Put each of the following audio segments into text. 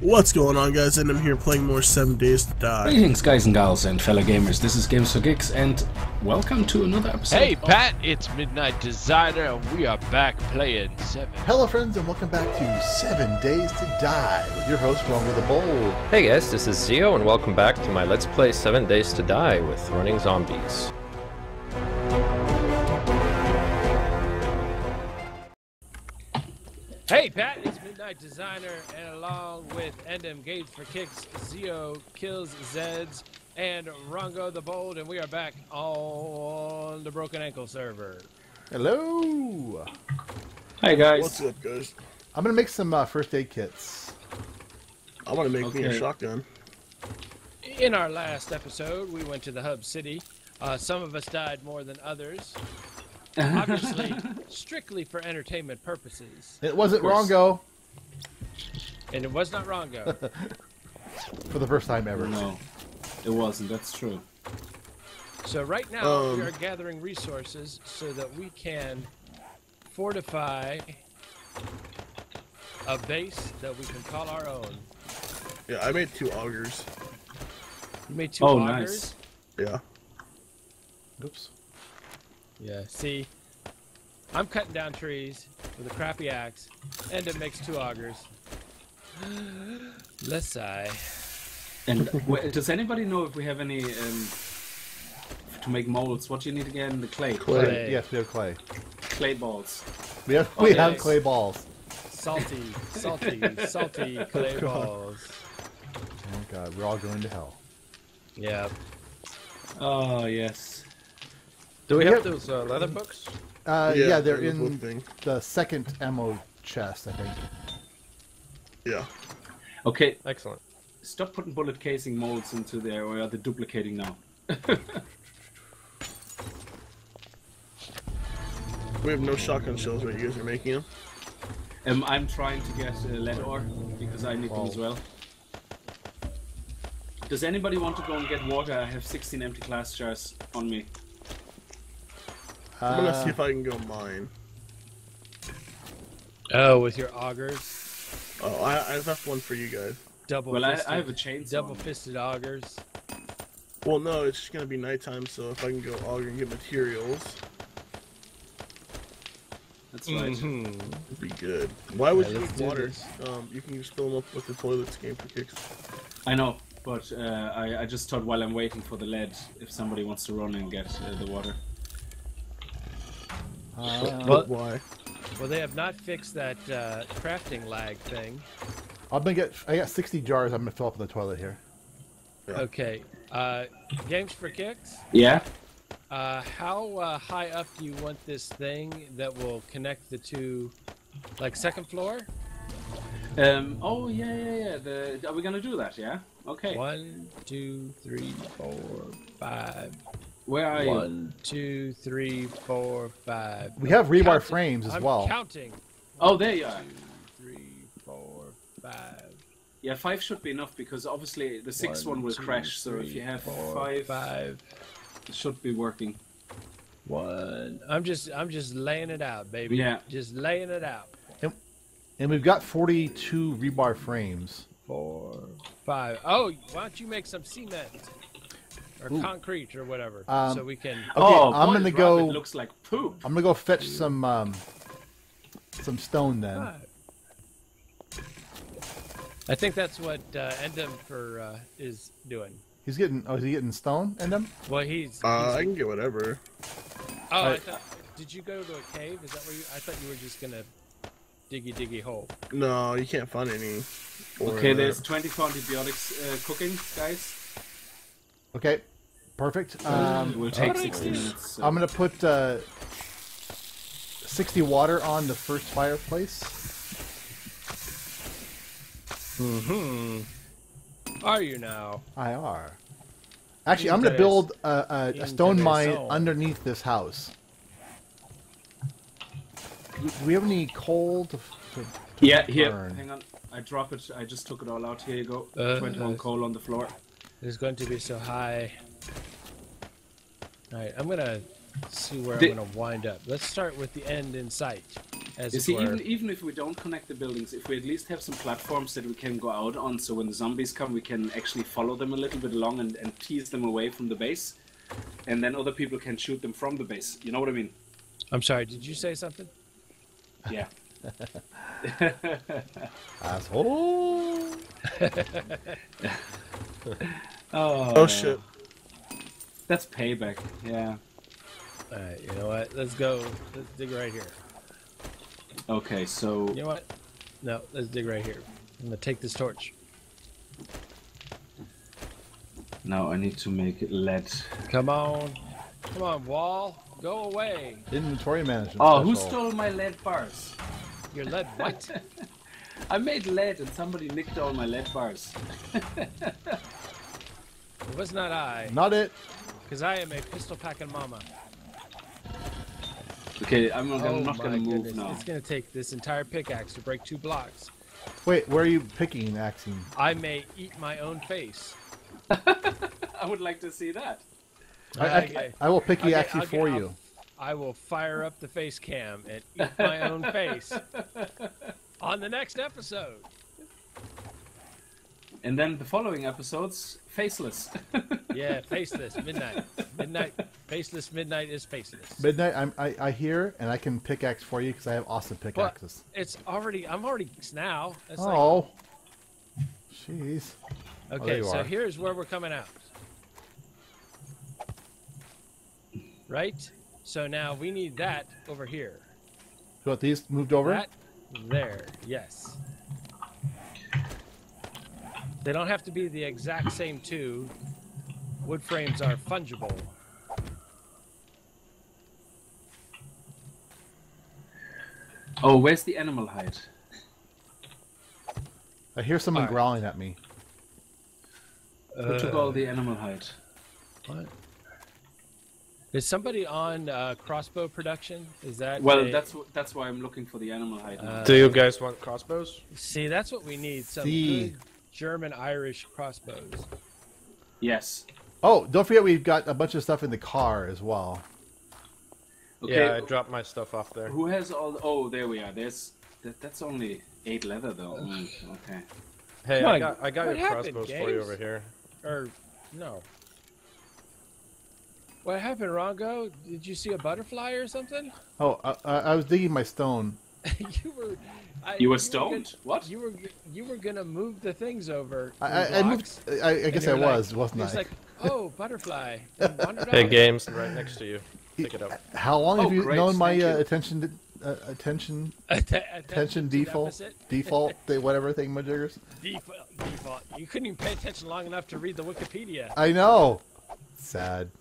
What's going on, guys? Endem here playing more 7 Days to Die. Greetings, guys and gals and fellow gamers. This is Games4Kickz and welcome to another episode. Hey, Pat, it's Midnight Designer and we are back playing 7. Hello, friends, and welcome back to 7 Days to Die with your host, RongoTheBold. Hey, guys, this is Zio and welcome back to my Let's Play 7 Days to Die with running zombies. Hey, Pat, it's Midnight Designer, and along with Endem, Games4Kickz, XeoKillsZeds, and RongoTheBold, and we are back on the Broken Ankle server. Hello! Hi, guys. What's up, guys? I'm going to make some first aid kits. I want to make me a shotgun. In our last episode, we went to the Hub City. Some of us died more than others. Obviously, strictly for entertainment purposes. It wasn't Rongo. And it was not Rongo. For the first time ever. No, it wasn't. That's true. So right now, we are gathering resources so that we can fortify a base that we can call our own. Yeah, I made 2 augers. You made 2 augers? Oh, nice. Yeah. Oops. Yeah, see, I'm cutting down trees with a crappy axe, and it makes 2 augers. Let's sigh. And does anybody know if we have any, to make molds, what do you need again? The clay. Clay. Yes, we have clay. Clay balls. We have clay balls. Salty, salty, salty clay balls. Oh my god, we're all going to hell. Yeah. Oh, yes. Do we have those leather books? Yeah, they're in the second ammo chest, I think. Yeah. Okay. Excellent. Stop putting bullet casing molds into there, or are they duplicating now? We have no shotgun shells, but you guys are making them. I'm trying to get lead ore, because I need them as well. Does anybody want to go and get water? I have 16 empty glass jars on me. I'm gonna see if I can go mine. Oh, with your augers? Oh, I left one for you guys. Well, I have a chainsaw. Double-fisted augers. Well, no, it's just gonna be nighttime, so if I can go auger and get materials... That's right. It'd be good. Why would you need water? You can just fill them up with the toilets Games4Kickz. I know, but I just thought while I'm waiting for the lead, if somebody wants to run and get the water. Why? Well, they have not fixed that crafting lag thing. I got 60 jars. I'm gonna fill up in the toilet here. Yeah. Okay. Games4Kickz. Yeah. How high up do you want this thing that will connect the two, like second floor? Oh yeah. Are we gonna do that? Yeah. Okay. 1, 2, 3, 4, 5. Where are you? 1, 2, 3, 4, 5. We have rebar frames as well. I'm counting. Oh, there you are. 2, 3, 4, 5. Yeah, 5 should be enough because obviously the 6th one will crash. So if you have 5, it should be working. 1. I'm just laying it out, baby. Yeah. Just laying it out. And we've got 42 rebar frames. 4, 5. Oh, why don't you make some cement? Or concrete or whatever, so we can. Okay, oh, I'm gonna go. Looks like poop. I'm gonna go fetch some stone then. I think that's what Endem is doing. He's getting. Oh, is he getting stone, Endem? Well, he's. I can get whatever. Oh, I thought. Did you go to a cave? Is that where you? I thought you were just gonna diggy hole. No, you can't find any. Okay, there's 24 antibiotics cooking, guys. Okay, perfect. We'll take 60 minutes. So. I'm gonna put 60 water on the first fireplace. Are you now? I are. Actually, I'm gonna build a stone mine underneath this house. Do we have any coal to burn? Hang on. I drop it. I just took it all out. Here you go. 21 coal on the floor. It's going to be so high. Alright, I'm gonna see where I'm gonna wind up. Let's start with the end in sight. As you see, even if we don't connect the buildings, if we at least have some platforms that we can go out on, so when the zombies come, we can actually follow them a little bit along and tease them away from the base, and then other people can shoot them from the base. You know what I mean? I'm sorry, did you say something? Yeah. Asshole. Oh shit. That's payback, yeah. Alright, you know what? Let's go. Let's dig right here. Okay, so... You know what? No, let's dig right here. I'm gonna take this torch. Now I need to make it lead. Come on. Come on, wall. Go away. Inventory management. Oh, who stole my lead bars? Your lead what? I made lead and somebody nicked all my lead bars. It was not I. Not it. Because I am a pistol packing mama. Okay, I'm not gonna move now. It's gonna take this entire pickaxe to break 2 blocks. Wait, where are you picking and axing? I may eat my own face. I would like to see that. I will pickaxe you for you. I will fire up the face cam and eat my own face on the next episode. And then the following episodes, faceless. Yeah, faceless, midnight. Midnight, faceless, midnight is faceless. Midnight, I hear, and I can pickaxe for you because I have awesome pickaxes. But it's already, I'm already now. It's oh. Like... Jeez. Okay, so here's where we're coming out. Right? So now we need that over here. So what, these moved over? That there, yes. They don't have to be the exact same 2. Wood frames are fungible. Oh, where's the animal hide? I hear someone growling at me. Who took all the animal hide? What? Is somebody on crossbow production? Is that that's why I'm looking for the animal hide. Do you guys want crossbows? See, that's what we need. Some good German-Irish crossbows. Yes. Oh, don't forget we've got a bunch of stuff in the car as well. Okay, yeah, I dropped my stuff off there. Who has all? Oh, there we are. There's that's only 8 leather though. Okay. Hey, no, I got your crossbows for you over here. Or no. What happened, Rongo? Did you see a butterfly or something? Oh, I was digging my stone. You were stoned? What? You were gonna move the things over. I guess I was, wasn't I? It's like, oh, butterfly. Hey, Games, right next to you. Pick it up. How long have you known my attention default, whatever thing, my jiggers? Default. You couldn't even pay attention long enough to read the Wikipedia. I know. Sad.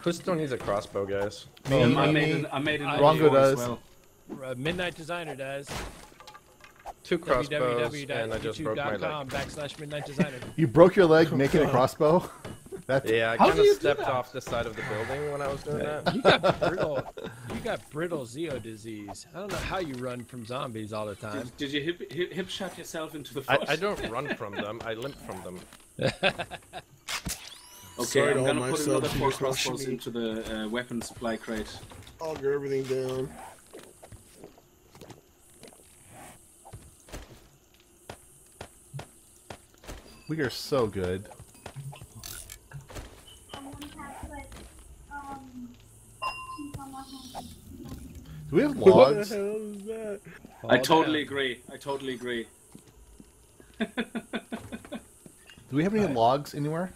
Who still needs a crossbow, guys? I made an Rongo does. As well. Midnight Designer does. 2 crossbows, and I just broke my leg. /midnightdesigner. You broke your leg making a crossbow? That's... Yeah, I kind of stepped off the side of the building when I was doing that. You got brittle Zio disease. I don't know how you run from zombies all the time. Did you hip shot yourself into the forest? I don't run from them. I limp from them. Okay, I'm going to put another 4 crossbows into the weapon supply crate. I'll get everything down. We are so good. Do we have logs? What the hell is that? I totally agree. Do we have any logs anywhere?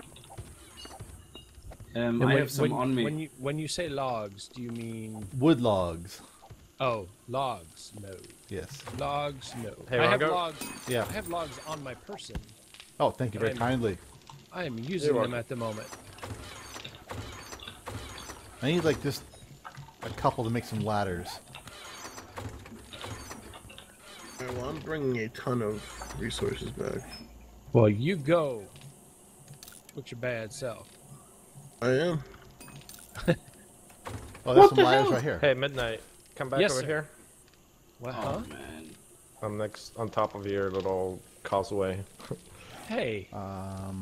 I have some on me. When you say logs, do you mean wood logs? Oh, logs, no. Yes. Logs, no. Hey, I have logs. Yeah. I have logs on my person. Oh, thank you very kindly. I am using them at the moment. I need like just a couple to make some ladders. Yeah, well, I'm bringing a ton of resources back. Well, you go with your bad self. I am. Oh, there's some ladders right here. Hey, Midnight, come back over here. What? Oh, man. I'm next on top of your little causeway. Hey,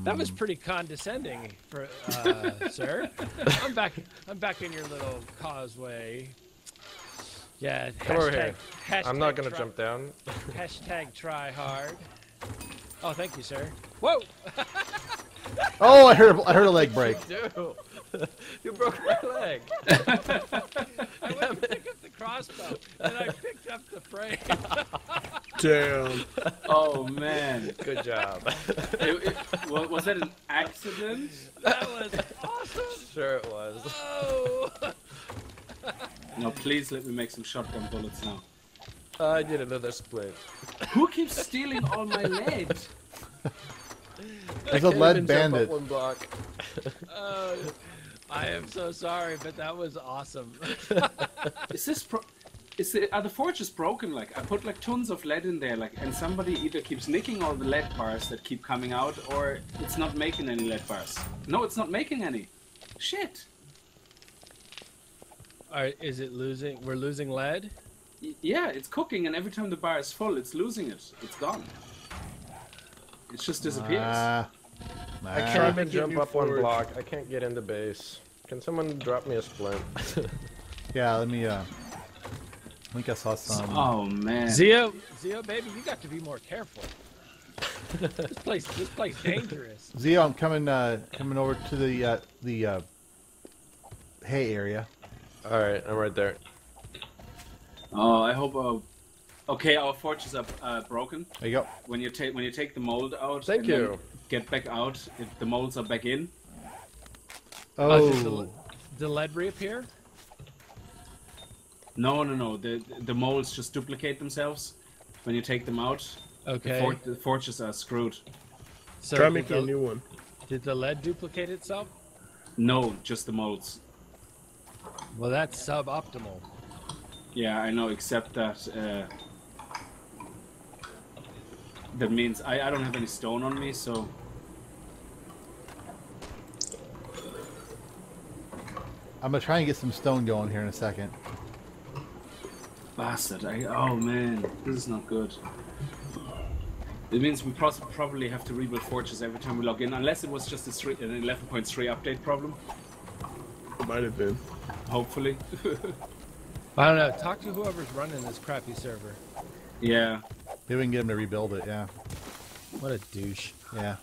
that was pretty condescending, for, sir. I'm back in your little causeway. Yeah, come over here. I'm not gonna jump down. Hashtag try hard. Oh, thank you, sir. Whoa! Oh, I heard a leg break. You broke my leg. I went to pick up the crossbow, and I picked up the frame. Damn. Oh, man. Good job. Was that an accident? That was awesome. Sure it was. Oh. Now, please let me make some shotgun bullets now. I did another split. Who keeps stealing all my lead? There's a lead bandit. One block. I am so sorry, but that was awesome. Are the forges broken? Like, I put like tons of lead in there, like, and somebody either keeps nicking all the lead bars that keep coming out, or it's not making any lead bars. No, it's not making any. Shit. Alright, is it losing? We're losing lead? Yeah, it's cooking, and every time the bar is full, it's losing it. It's gone. It just disappears. I can't even jump up one block. I can't get into base. Can someone drop me a splint? Yeah, let me, I think I saw some. Oh, man. Zio, baby, you got to be more careful. This place dangerous. Zio, I'm coming over to the hay area. Alright, I'm right there. Oh, I hope, okay, our forges are broken. There you go. When you take the mold out, thank you. Get back out if the molds are back in. Oh. Did the lead reappear? No. The molds just duplicate themselves when you take them out. Okay. The forges are screwed. So try making a new one. Did the lead duplicate itself? No, just the molds. Well, that's suboptimal. Yeah, I know, except that that means I don't have any stone on me, so... I'm gonna try and get some stone going here in a second. Bastard, oh man, this is not good. It means we probably have to rebuild forges every time we log in, unless it was just an 11.3 update problem. It might have been. Hopefully. I don't know, talk to whoever's running this crappy server. Yeah. Maybe we can get him to rebuild it, yeah. What a douche. Yeah.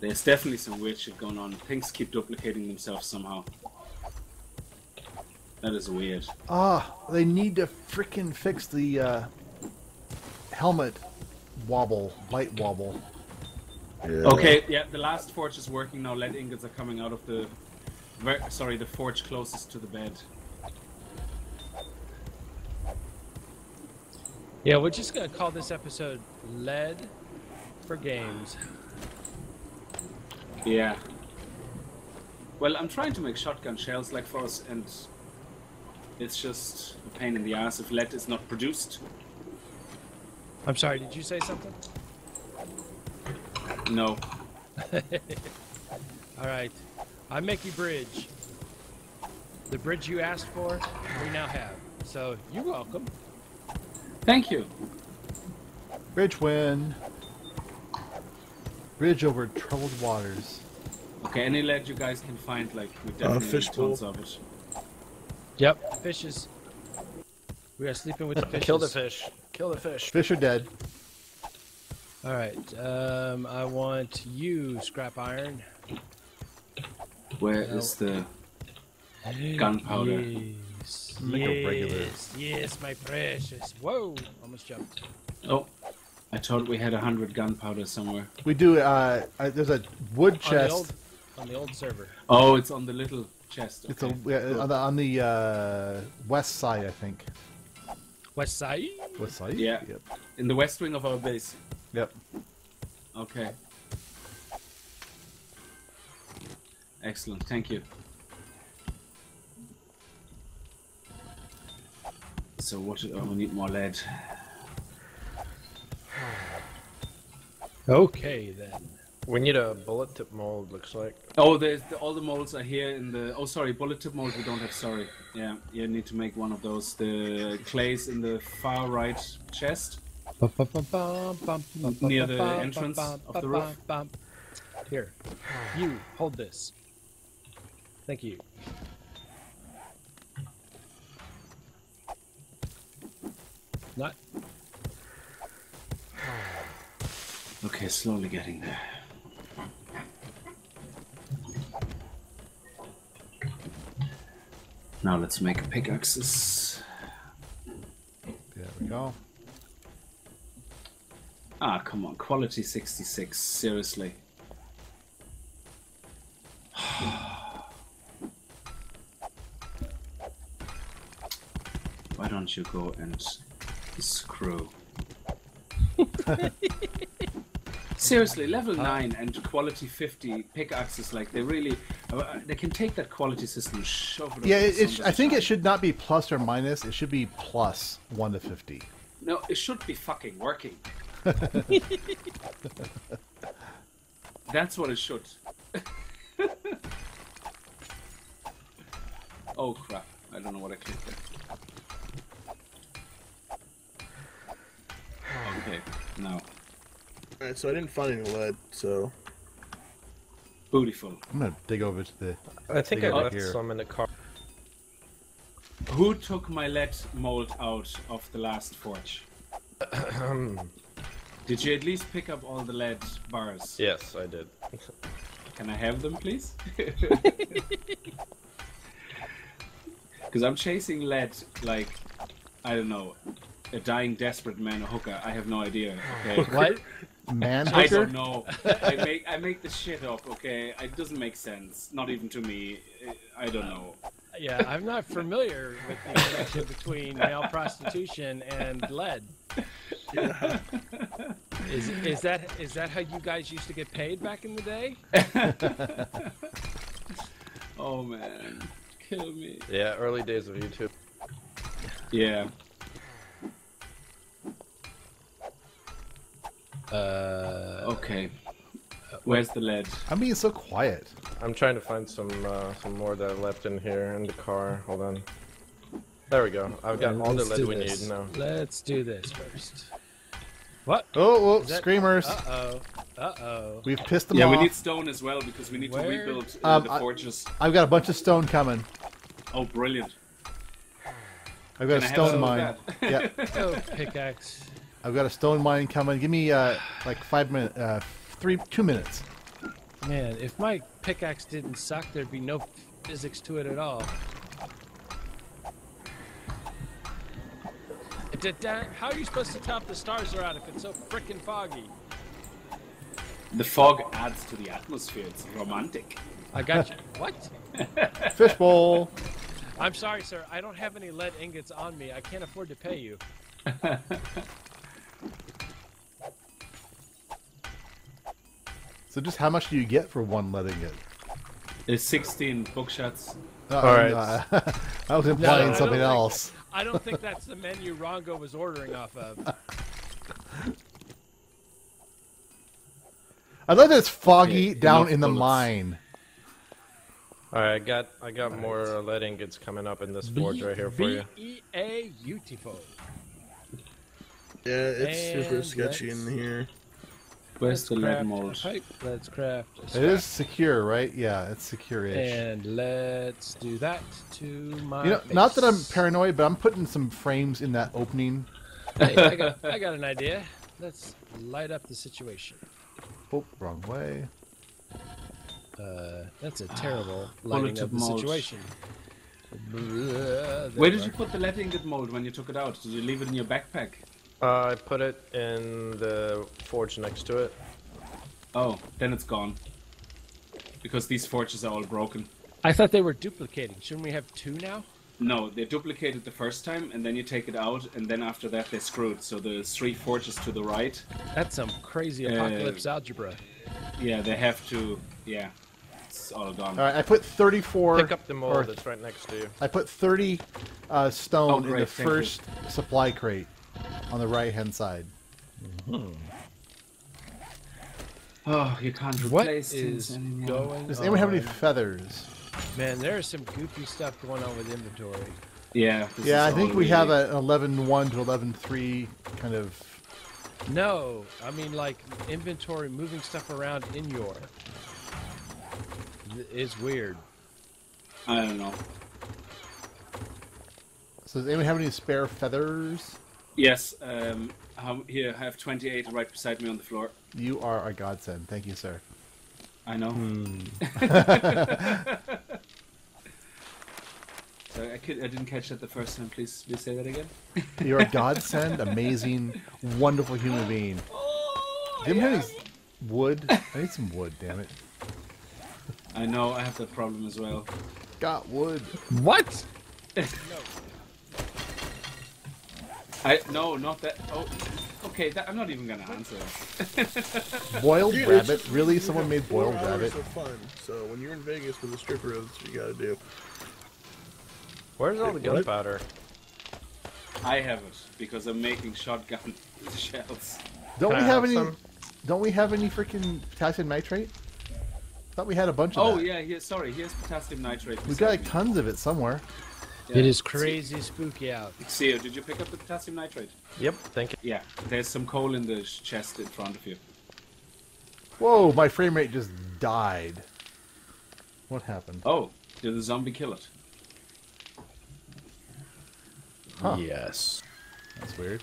There's definitely some weird shit going on. Things keep duplicating themselves somehow. That is weird. Ah, they need to frickin' fix the helmet wobble, light wobble. Yeah. Okay, yeah, the last forge is working now. Lead ingots are coming out of the... Sorry, the forge closest to the bed. Yeah, we're just gonna call this episode Lead for Games. Yeah. Well, I'm trying to make shotgun shells like for us, and it's just a pain in the ass if lead is not produced. I'm sorry, did you say something? No. Alright. I'm Mickey Bridge. The bridge you asked for, we now have. So, you're welcome. Thank you. Bridge win. Bridge over troubled waters. Okay, any lead you guys can find, like, we definitely fish need tons of it. Yep, fishes. We are sleeping with the fishes. Kill the fish. Kill the fish. Fish are dead. Alright, I want you, scrap iron. Where is the gunpowder? Yes, yes, my precious. Whoa, almost jumped. Oh, I thought we had 100 gunpowder somewhere. We do, there's a wood chest. On the old server. Oh, it's on the little chest. Okay. It's on the west side, I think. West side? West side? Yeah. Yep. In the west wing of our base. Yep. Okay. Excellent, thank you. So what, oh, we need more lead. Okay then. We need a bullet tip mold, looks like. Oh, all the molds are here in the... Oh, sorry, bullet tip mold we don't have, sorry. Yeah, you need to make one of those. The clay's in the far right chest. Near the entrance of the roof. Here, you hold this. Thank you. Not. Okay, slowly getting there. Now let's make pickaxes. There we go. Ah, come on, quality 66, seriously. Why don't you go and screw? Seriously, level 9 and quality 50 pickaxes, like they really, they can take that quality system and shove it. Yeah, I think it should not be plus or minus, it should be plus 1 to 50. No, it should be fucking working. That's what it should. Oh crap, I don't know what I clicked there. Okay, now. Alright, so I didn't find any lead, so... Beautiful. I'm gonna dig over to the... I think I left some in the car. Who took my lead mold out of the last forge? Did you at least pick up all the lead bars? Yes, I did. Can I have them, please? Because I'm chasing lead like, I don't know, a dying desperate man or hooker. I have no idea. Okay? What? Man hooker? I don't know. I make this shit up, okay? It doesn't make sense. Not even to me. I don't know. Yeah, I'm not familiar with the connection between male prostitution and lead. Yeah. Is that how you guys used to get paid back in the day? Oh man, kill me. Yeah, early days of YouTube. Yeah. Okay. Where's the lead? I'm being so quiet. I'm trying to find some more that I left in here in the car. Hold on. There we go. I've got all the lead we need now. Let's do this first. What? Oh, screamers. Uh-oh. Uh-oh. We've pissed them off. Yeah, we need stone as well because we need to rebuild the forges. I've got a bunch of stone coming. Oh, brilliant. I've got a stone mine. Yeah. Oh, pickaxe. I've got a stone mine coming. Give me like 5 minutes. 2 minutes. Man, if my pickaxe didn't suck, there'd be no physics to it at all. How are you supposed to tell if the stars are out if it's so frickin' foggy? The fog adds to the atmosphere. It's romantic. I got you. What? Fishbowl. I'm sorry, sir. I don't have any lead ingots on me. I can't afford to pay you. So just how much do you get for one lead ingot? It's 16 bookshots. Alright. I was implying something else. I don't think that's the menu Rongo was ordering off of. I love that it's foggy down in the mine. Alright, I got more lead ingots coming up in this forge right here for you. Beautiful. Yeah, it's super sketchy in here. Where's the lead mold? Let's craft. It is secure, right? Yeah, it's secure-ish. And let's do that to my. You know, base. Not that I'm paranoid, but I'm putting some frames in that opening. Hey, I got an idea. Let's light up the situation. Oh, wrong way. That's a terrible lighting up the situation. Where did you put the lead ingot mold when you took it out? Did you leave it in your backpack? I put it in the forge next to it. Oh, then it's gone. Because these forges are all broken. I thought they were duplicating. Shouldn't we have 2 now? No, they duplicated the first time, and then you take it out, and then after that they screwed. So there's 3 forges to the right. That's some crazy apocalypse algebra. Yeah, they have to... Yeah, it's all gone. Alright, I put 34... Pick up the mold that's right next to you. I put 30 stone in the first supply crate. On the right-hand side. Mm-hmm. Oh, you can't replace things anymore. Does anyone have any feathers? Man, there is some goofy stuff going on with inventory. Yeah. Yeah, I think we have an 11.1 to 11.3 kind of No, I mean like inventory, moving stuff around in your. It's weird. I don't know. So does anyone have any spare feathers? Yes, here, I have 28 right beside me on the floor. You are a godsend. Thank you, sir. I know. Sorry, I didn't catch that the first time. Please say that again. You're a godsend, amazing, wonderful human being. Oh, didn't have any wood? I need some wood, damn it. I know, I have that problem as well. Got wood. What? No. No, not that. Oh, okay, that, I'm not even gonna answer. Boiled rabbit? Really? Someone made boiled rabbit? Of fun. So when you're in Vegas with a stripper, that's what you gotta do. Where's all the gunpowder? I have it because I'm making shotgun shells. Don't we have any freaking potassium nitrate? I thought we had a bunch of. Oh that. Yeah, sorry. Here's potassium nitrate. We got like tons of it somewhere. Yeah. It is crazy spooky out. Xeo, did you pick up the potassium nitrate? Yep, thank you. Yeah, there's some coal in the chest in front of you. Whoa, my frame rate just died. What happened? Oh, did the zombie kill it? Huh. Yes. That's weird.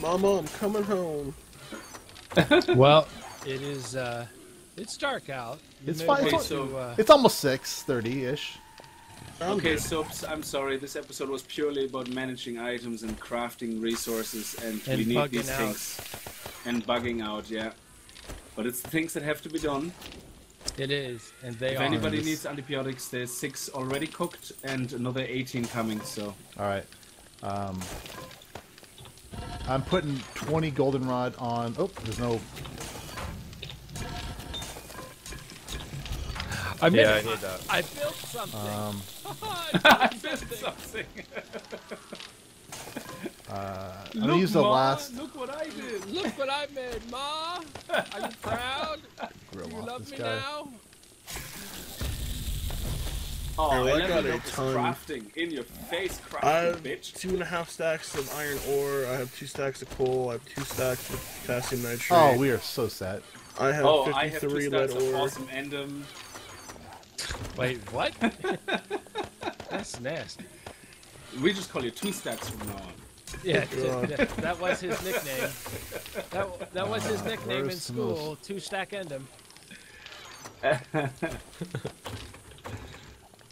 Mama, I'm coming home. Well, it is, it's dark out. It's fine. Okay, it's almost 6:30-ish. Okay, so I'm sorry. This episode was purely about managing items and crafting resources, and we need these things. And bugging out, yeah. But it's things that have to be done. It is, and they are. If anybody needs antibiotics, there's 6 already cooked and another 18 coming, so. Alright. I'm putting 20 goldenrod on. Oh, there's no. I need that. I built something. I built something. I'm gonna use the last. Look what I did. Look what I made, Ma. Are you proud? Do you love me now? Oh, I got a ton. Crafting in your face, crafting, I have bitch. 2.5 stacks of iron ore. I have 2 stacks of coal. I have 2 stacks of potassium nitrate. Oh, we are so set. I have 53 lead ore. I have 2 stacks of awesome Endem. Wait, what? That's nasty. We just call you 2 Stacks from now on. Yeah, that was his nickname. That was his nickname in school. 2 Stack Endem.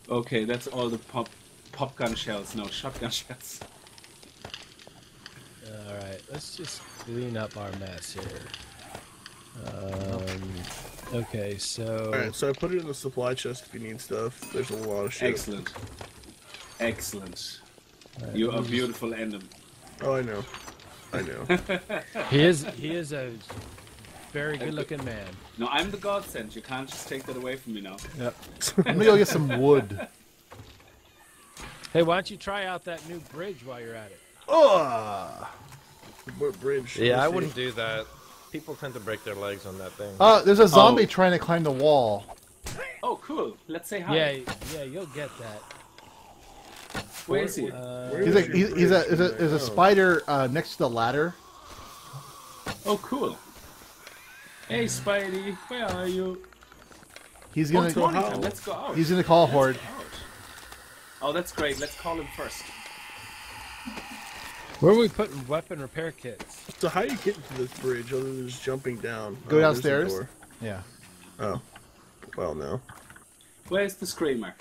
Okay, that's all the popgun shells. No, shotgun shells. All right, let's just clean up our mess here. Okay, so. Alright, so I put it in the supply chest if you need stuff. There's a lot of shit. Excellent. Excellent. Right, you are beautiful, Endem. Oh, I know. I know. He is a very good looking man. No, I'm the godsend. You can't just take that away from me now. Yep. Let me go get some wood. Hey, why don't you try out that new bridge while you're at it? Oh! What bridge? Yeah, I wouldn't do that. People tend to break their legs on that thing. There's a zombie trying to climb the wall. Oh, cool. Let's say hi. Yeah, you'll get that. Where is he? There's a spider next to the ladder. Oh, cool. Hey, Spidey, where are you? He's gonna go out. Let's go out. He's gonna call Horde. Oh, that's great. Let's call him first. Where are we putting weapon repair kits? So how do you get into this bridge other than just jumping down? Go downstairs? Yeah. Oh. Well, no. Where's the screamer?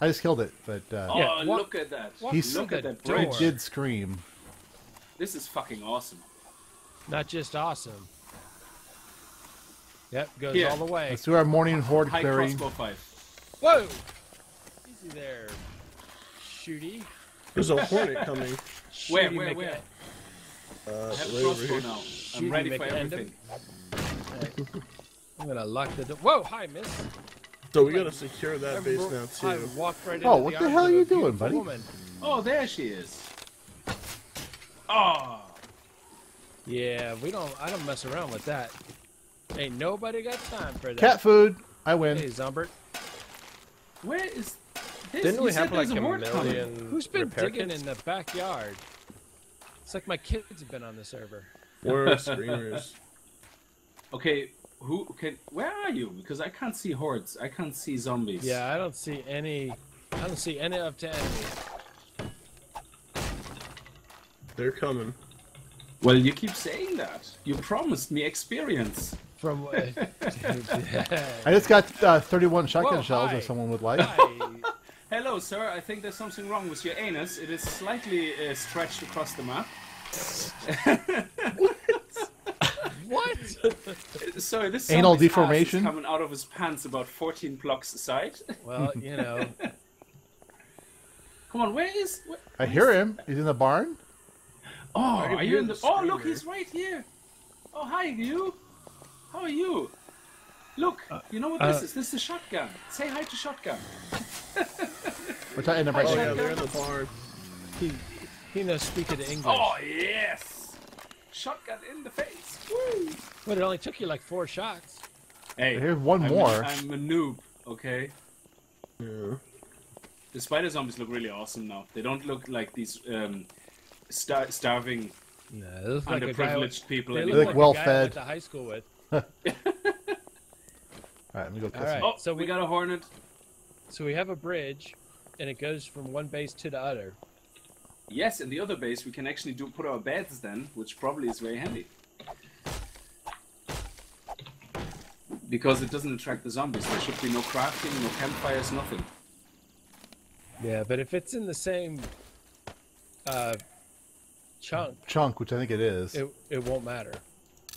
I just killed it, but... oh, yeah. Look at that. Look at that bridge. He did scream. This is fucking awesome. Not just awesome. Yep, goes all the way. Let's do our morning horde clearing. High crossbow fight. Whoa! Easy there, shooty. There's a hornet coming. Where? I have a crossbow now. I'm ready for everything. I'm gonna lock the door. Whoa, hi, miss. So we gotta secure that base now, too. I walked right into what the hell are you doing, buddy? Woman. Oh, there she is. Oh. Yeah, I don't mess around with that. Ain't nobody got time for that. Cat food. I win. Hey, Zombert. Where is... Didn't we have like a million? Who's been digging in the backyard? It's like my kids have been on the server. We're streamers. Okay, who can? Where are you? Because I can't see hordes. I can't see zombies. Yeah, I don't see any. I don't see any up to enemy. They're coming. Well, you keep saying that. You promised me experience. From I just got 31 shotgun shells if someone would like. Hello, sir. I think there's something wrong with your anus. It is slightly stretched across the map. What? So this anal deformation is coming out of his pants about 14 blocks aside. Well, you know. Come on, where is? Where, I hear him. He's in the barn. Oh, are you in the? Oh, look, he's right here. Oh, hi, you. How are you? Look, you know what this is? This is a shotgun. Say hi to shotgun. We're talking about shotgun. They're in the barn. He knows speaking English. Oh yes! Shotgun in the face. Woo! But it only took you like 4 shots. Hey, here's one more. I'm a noob, okay? Yeah. The spider zombies look really awesome now. They don't look like these starving, underprivileged people. They look like well-fed. I went to high school with. All right, let me go. All right, so we got a hornet. So we have a bridge, and it goes from one base to the other. Yes, in the other base we can actually put our beds then, which probably is very handy because it doesn't attract the zombies. There should be no crafting, no campfires, nothing. Yeah, but if it's in the same chunk, which I think it is, it won't matter.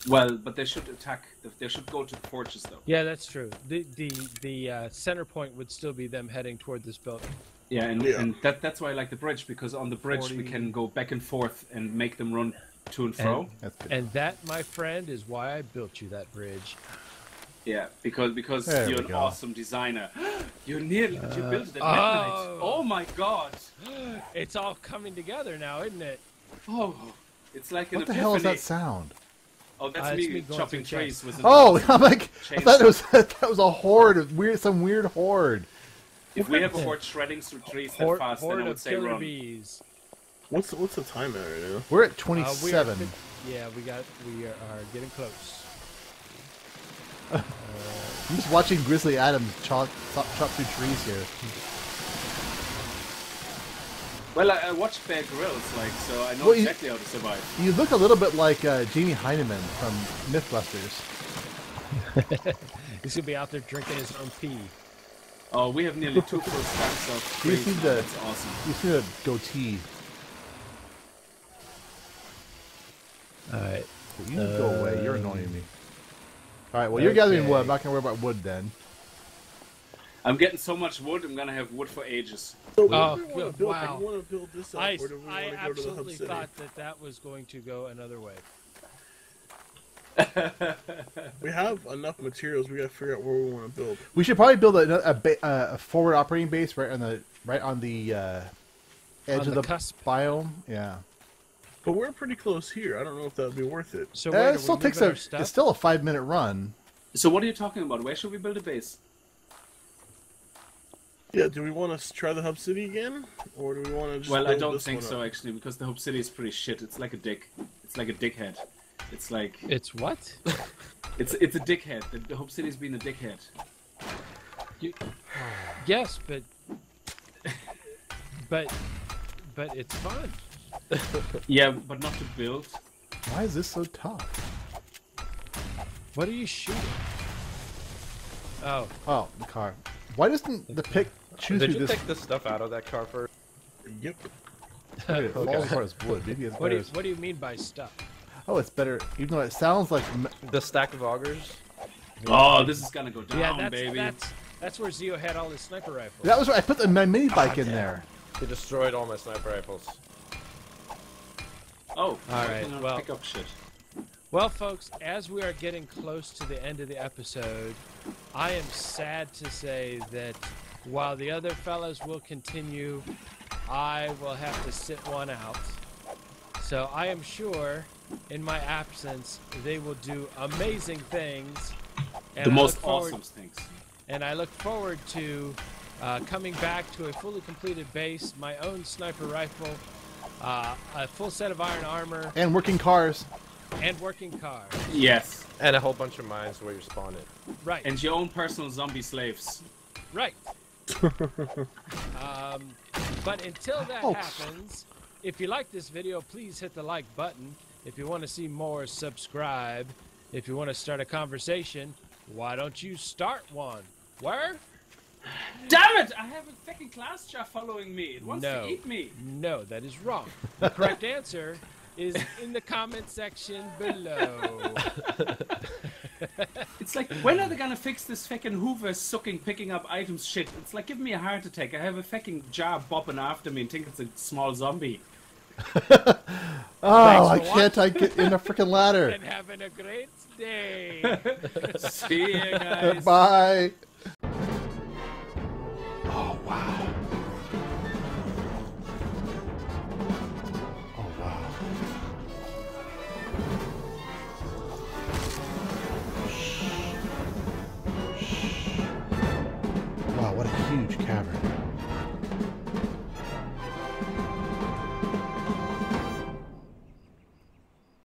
Well, but they should attack. They should go to the fortress, though. Yeah, that's true. The center point would still be them heading toward this building. Yeah, and that's why I like the bridge, because on the bridge we can go back and forth and make them run to and fro. And that, my friend, is why I built you that bridge. Yeah, because you're an awesome designer. You're nearly you built it. Oh my God! It's all coming together now, isn't it? Oh, it's like an epiphany. What the hell is that sound? Oh, that's me chopping trees with. Oh, I'm like, I thought it was, that was a horde of weird, some weird horde. If we have a horde shredding through trees that fast, then I would say run. Bees. What's the time at right now? We're at 27. Yeah, we are getting close. I'm just watching Grizzly Adams chop through trees here. Well, I watched Bear Grylls, like, so I know exactly how to survive. You look a little bit like Jamie Heineman from MythBusters. He's gonna be out there drinking his own pee. Oh, we have nearly 2 full stacks of trees. That's awesome. You see the goatee. All right, you go away. You're annoying me. All right, well, you're gathering wood. I'm not gonna worry about wood then. I'm getting so much wood, I'm gonna have wood for ages. So do we want to build this up, or do we want to go to the Hub City? I absolutely thought that was going to go another way. We have enough materials. We gotta figure out where we want to build. We should probably build a forward operating base right on the edge of the cusp biome. Yeah. But we're pretty close here. I don't know if that'd be worth it. So it still takes it's still a 5-minute run. So what are you talking about? Where should we build a base? Yeah, do we want to try the Hub City again, or do we want to just? Well, I don't think so actually, because the Hub City is pretty shit. It's like a dick. It's like a dickhead. It's like. It's what? it's a dickhead. The Hub City's been a dickhead. Yes, but it's fun. Yeah, but not to build. Why is this so tough? What are you shooting? Oh. Oh, the car. Why doesn't the pick choose who this... Did you take this stuff out of that car first? Yep. Okay. What do you mean by stuff? Oh, it's better, even though it sounds like... The stack of augers? Oh, this is gonna go down, baby. That's where Zio had all his sniper rifles. That was where I put my mini bike in there. They destroyed all my sniper rifles. Oh, alright, well... Pick up shit. Well, folks, as we are getting close to the end of the episode, I am sad to say that while the other fellas will continue, I will have to sit one out. So I am sure, in my absence, they will do amazing things. The most awesome things. And I look forward to coming back to a fully completed base, my own sniper rifle, a full set of iron armor. And working cars. And working cars. Yes. And a whole bunch of mines where you're spawned. Right. And your own personal zombie slaves. Right. But until that happens, if you like this video, please hit the like button. If you want to see more, subscribe. If you want to start a conversation, why don't you start one? Where? Damn it! I have a fucking class chat following me. It wants to eat me. No, that is wrong. The correct answer is in the comment section below. It's like, when are they gonna fix this fucking Hoover sucking, picking up items shit? It's like, give me a heart attack. I have a fucking jar bopping after me and think it's a small zombie. I get in a freaking ladder. And having a great day. See you guys. Bye. Oh, wow. Oh, wow. Shh. Shh. Wow, what a huge cavern.